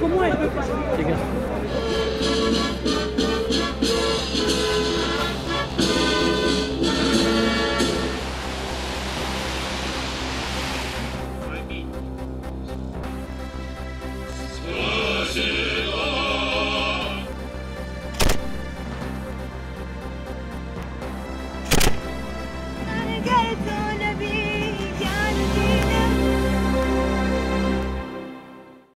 Comment elle peut pas?